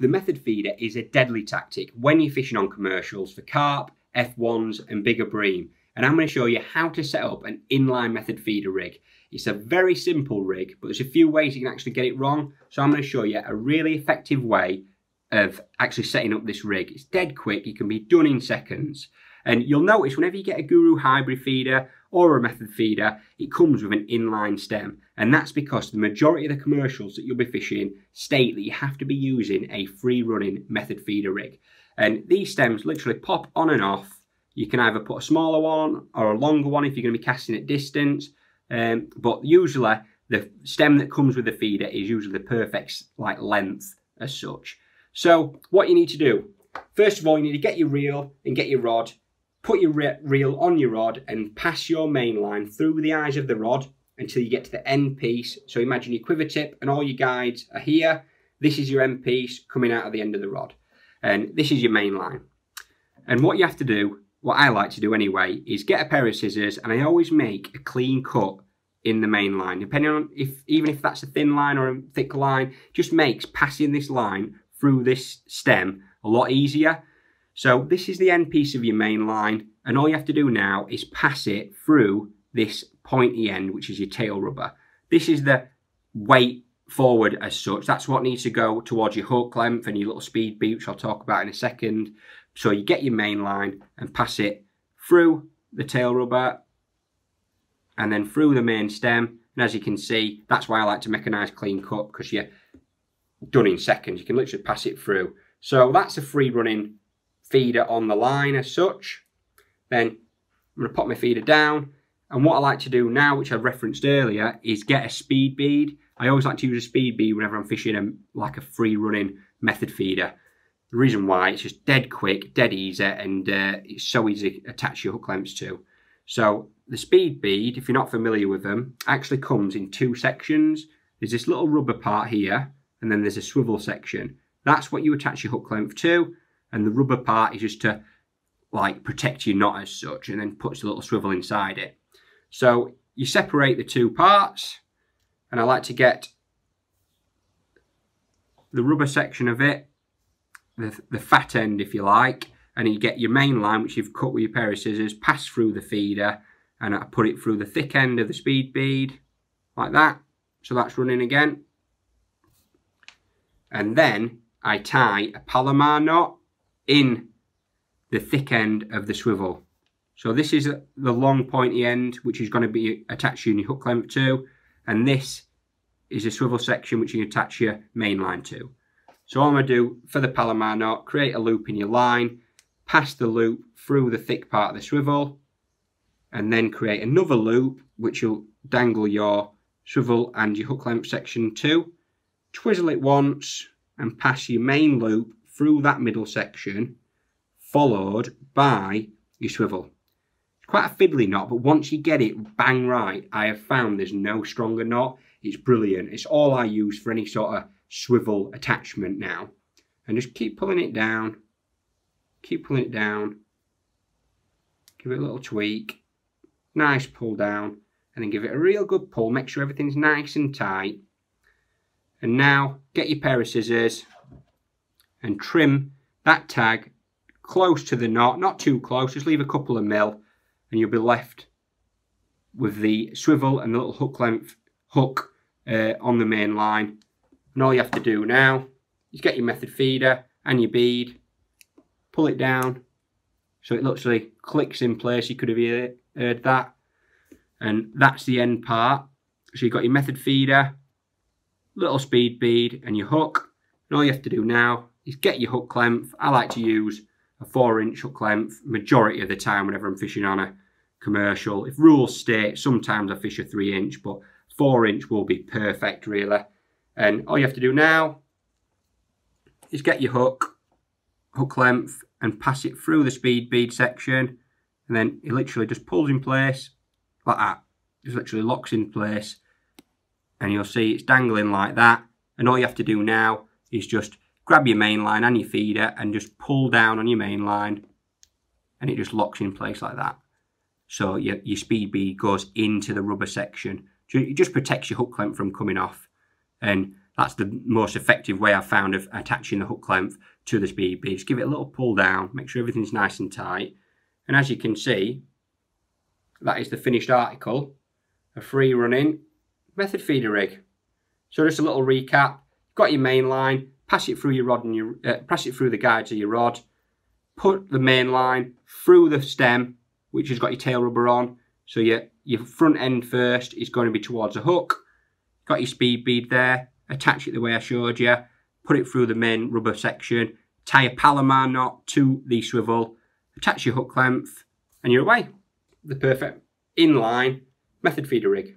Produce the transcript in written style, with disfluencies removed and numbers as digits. The method feeder is a deadly tactic when you're fishing on commercials for carp, F1s and bigger bream. And I'm going to show you how to set up an inline method feeder rig. It's a very simple rig, but there's a few ways you can actually get it wrong. So I'm going to show you a really effective way of actually setting up this rig. It's dead quick, it can be done in seconds. And you'll notice whenever you get a Guru Hybrid feeder or a method feeder, it comes with an inline stem. And that's because the majority of the commercials that you'll be fishing state that you have to be using a free running method feeder rig. And these stems literally pop on and off. You can either put a smaller one or a longer one if you're going to be casting at distance. But usually the stem that comes with the feeder is usually the perfect length as such. So what you need to do, first of all, you need to get your reel and get your rod. Put your reel on your rod and pass your main line through the eyes of the rod until you get to the end piece. So imagine your quiver tip and all your guides are here. This is your end piece coming out of the end of the rod. And this is your main line. And what you have to do, what I like to do anyway, is get a pair of scissors, and I always make a clean cut in the main line. Depending on even if that's a thin line or a thick line, just makes passing this line through this stem a lot easier. So this is the end piece of your main line, and all you have to do now is pass it through this pointy end, which is your tail rubber. This is the weight forward as such. That's what needs to go towards your hook length and your little speed beat, which I'll talk about in a second. So you get your main line and pass it through the tail rubber and then through the main stem. And as you can see, that's why I like to make a nice clean cut, because you're done in seconds. You can literally pass it through. So that's a free running feeder on the line as such. Then I'm going to pop my feeder down, and what I like to do now, which I referenced earlier, is get a speed bead. I always like to use a speed bead whenever I'm fishing like a free running method feeder. The reason why, it's just dead quick, dead easy, and it's so easy to attach your hook lengths to. So the speed bead, if you're not familiar with them, actually comes in two sections. There's this little rubber part here, and then there's a swivel section. That's what you attach your hook length to. And the rubber part is just to protect your knot as such, and then puts a little swivel inside it. So you separate the two parts, and I like to get the rubber section of it, the fat end if you like, and you get your main line, which you've cut with your pair of scissors, pass through the feeder, and I put it through the thick end of the speed bead, like that. So that's running again. And then I tie a Palomar knot in the thick end of the swivel. So this is the long pointy end, which is going to be attached to your hook length to, and this is a swivel section which you attach your main line to. So all I'm going to do for the Palomar knot, create a loop in your line, pass the loop through the thick part of the swivel, and then create another loop which you'll dangle your swivel and your hook length section to, twizzle it once, and pass your main loop through that middle section, followed by your swivel. It's quite a fiddly knot, but once you get it bang right, I have found there's no stronger knot. It's brilliant. It's all I use for any sort of swivel attachment now. And just keep pulling it down, give it a little tweak, nice pull down, and then give it a real good pull. Make sure everything's nice and tight. And now get your pair of scissors and trim that tag close to the knot, not too close, just leave a couple of mil, and you'll be left with the swivel and the little hook length hook on the main line. And all you have to do now is get your method feeder and your bead, pull it down so it literally clicks in place. You could have heard that. And that's the end part. So you've got your method feeder, little speed bead and your hook, and all you have to do now is get your hook length. I like to use a 4-inch hook length majority of the time whenever I'm fishing on a commercial. If rules state, sometimes I fish a 3-inch, but 4-inch will be perfect really. And all you have to do now is get your hook length and pass it through the speed bead section, and then it literally just pulls in place like that. It literally locks in place. And you'll see it's dangling like that, and all you have to do now is just grab your main line and your feeder and just pull down on your main line, and it just locks in place like that. So your speed bead goes into the rubber section. It just protects your hook length from coming off, and That's the most effective way I've found of attaching the hook length to this BB. Just give it a little pull down, make sure everything's nice and tight. And as you can see, that is the finished article, a free running method feeder rig. So just a little recap, you've got your main line, pass it through your rod and your, pass it through the guides of your rod, put the main line through the stem, which has got your tail rubber on. So your front end first is going to be towards a hook. Got your speed bead there, attach it the way I showed you, put it through the main rubber section, tie a Palomar knot to the swivel, attach your hook length, and you're away. The perfect inline method feeder rig.